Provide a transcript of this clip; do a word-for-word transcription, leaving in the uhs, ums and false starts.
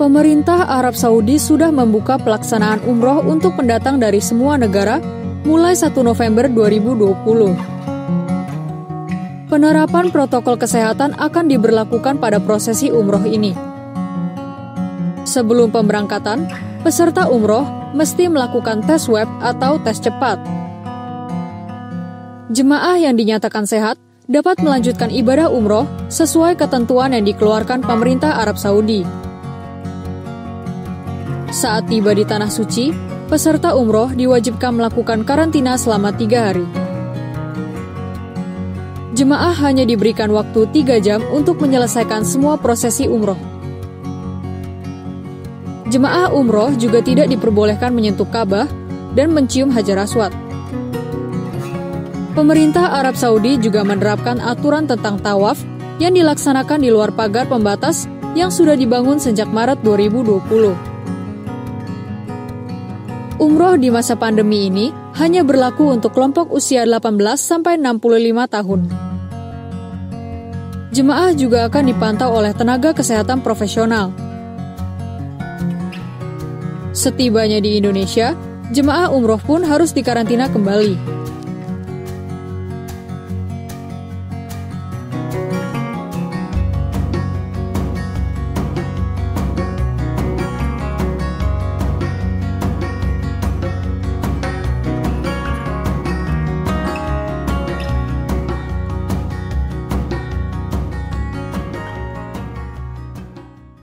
Pemerintah Arab Saudi sudah membuka pelaksanaan umroh untuk pendatang dari semua negara mulai satu November dua ribu dua puluh. Penerapan protokol kesehatan akan diberlakukan pada prosesi umroh ini. Sebelum pemberangkatan, peserta umroh mesti melakukan tes swab atau tes cepat. Jemaah yang dinyatakan sehat dapat melanjutkan ibadah umroh sesuai ketentuan yang dikeluarkan pemerintah Arab Saudi. Saat tiba di Tanah Suci, peserta umroh diwajibkan melakukan karantina selama tiga hari. Jemaah hanya diberikan waktu tiga jam untuk menyelesaikan semua prosesi umroh. Jemaah umroh juga tidak diperbolehkan menyentuh Kaabah dan mencium Hajar Aswad. Pemerintah Arab Saudi juga menerapkan aturan tentang tawaf yang dilaksanakan di luar pagar pembatas yang sudah dibangun sejak Maret dua ribu dua puluh. Umroh di masa pandemi ini hanya berlaku untuk kelompok usia delapan belas sampai enam puluh lima tahun. Jemaah juga akan dipantau oleh tenaga kesehatan profesional. Setibanya di Indonesia, jemaah umroh pun harus dikarantina kembali.